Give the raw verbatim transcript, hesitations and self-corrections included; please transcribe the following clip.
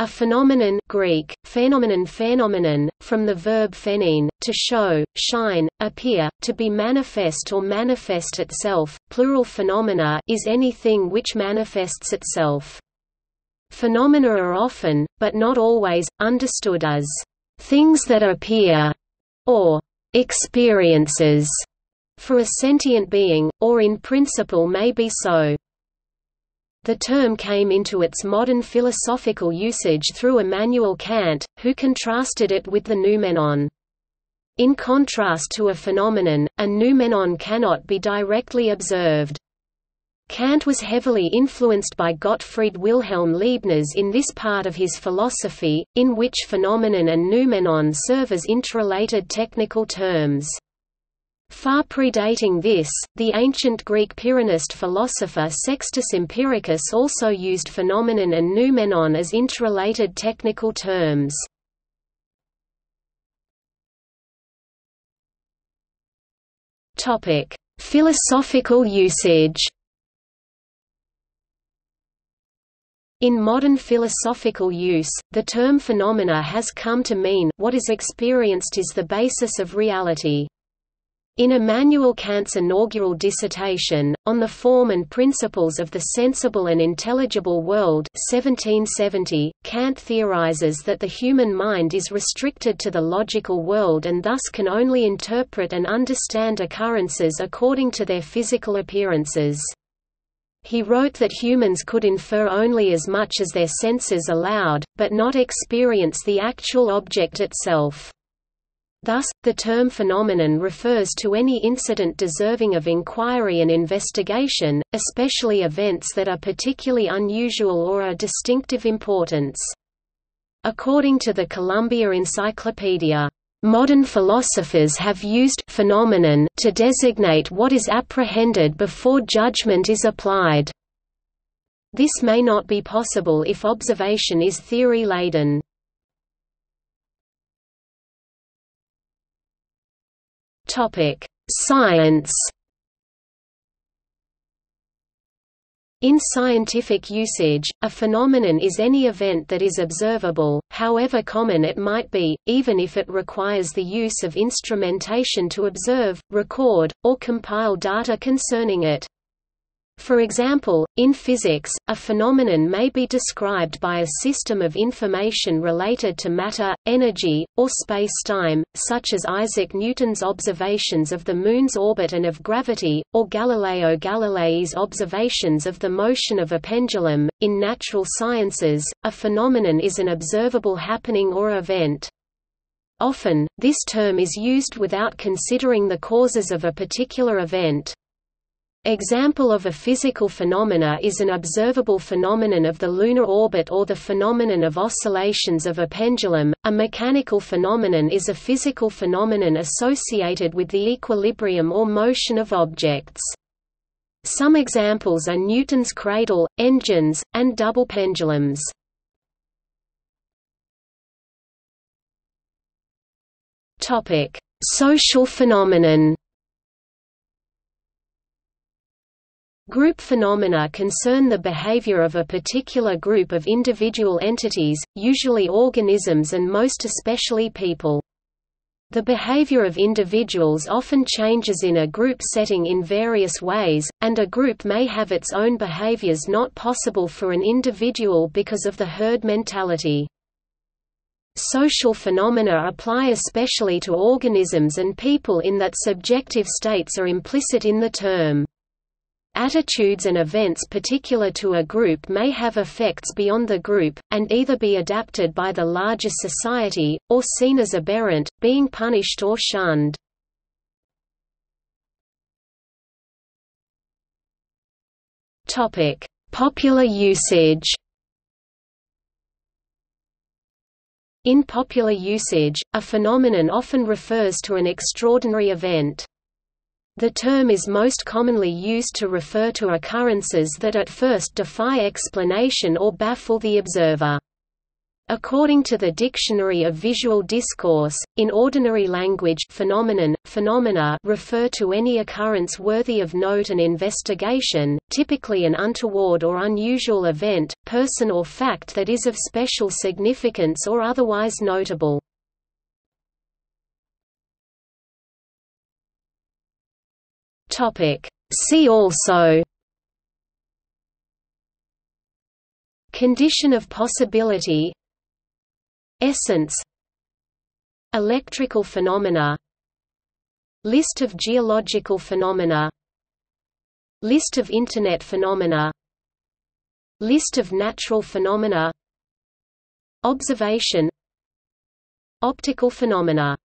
A phenomenon, Greek, phainein, phenomenon, from the verb phainein, to show, shine, appear, to be manifest or manifest itself, plural phenomena is anything which manifests itself. Phenomena are often, but not always, understood as things that appear, or experiences, for a sentient being, or in principle may be so. The term came into its modern philosophical usage through Immanuel Kant, who contrasted it with the noumenon. In contrast to a phenomenon, a noumenon cannot be directly observed. Kant was heavily influenced by Gottfried Wilhelm Leibniz in this part of his philosophy, in which phenomenon and noumenon serve as interrelated technical terms. Far predating this, the ancient Greek Pyrrhonist philosopher Sextus Empiricus also used phenomenon and noumenon as interrelated technical terms. Topic: Philosophical usage. In modern philosophical use, the term phenomena has come to mean what is experienced is the basis of reality. In Immanuel Kant's inaugural dissertation, On the Form and Principles of the Sensible and Intelligible World seventeen seventy, Kant theorizes that the human mind is restricted to the logical world and thus can only interpret and understand occurrences according to their physical appearances. He wrote that humans could infer only as much as their senses allowed, but not experience the actual object itself. Thus, the term phenomenon refers to any incident deserving of inquiry and investigation, especially events that are particularly unusual or are of distinctive importance. According to the Columbia Encyclopedia, "Modern philosophers have used phenomenon to designate what is apprehended before judgment is applied." This may not be possible if observation is theory-laden. Science. In scientific usage, a phenomenon is any event that is observable, however common it might be, even if it requires the use of instrumentation to observe, record, or compile data concerning it. For example, in physics, a phenomenon may be described by a system of information related to matter, energy, or spacetime, such as Isaac Newton's observations of the Moon's orbit and of gravity, or Galileo Galilei's observations of the motion of a pendulum. In natural sciences, a phenomenon is an observable happening or event. Often, this term is used without considering the causes of a particular event. Example of a physical phenomena is an observable phenomenon of the lunar orbit or the phenomenon of oscillations of a pendulum. A mechanical phenomenon is a physical phenomenon associated with the equilibrium or motion of objects. Some examples are Newton's cradle, engines, and double pendulums. Topic: Social phenomenon. Group phenomena concern the behavior of a particular group of individual entities, usually organisms and most especially people. The behavior of individuals often changes in a group setting in various ways, and a group may have its own behaviors not possible for an individual because of the herd mentality. Social phenomena apply especially to organisms and people in that subjective states are implicit in the term. Attitudes and events particular to a group may have effects beyond the group, and either be adapted by the larger society, or seen as aberrant, being punished or shunned. Topic: Popular usage. In popular usage, a phenomenon often refers to an extraordinary event. The term is most commonly used to refer to occurrences that at first defy explanation or baffle the observer. According to the Dictionary of Visual Discourse, in ordinary language, phenomenon, phenomena refer to any occurrence worthy of note and investigation, typically an untoward or unusual event, person or fact that is of special significance or otherwise notable. See also: condition of possibility, essence, electrical phenomena, list of geological phenomena, list of Internet phenomena, list of natural phenomena, observation, optical phenomena.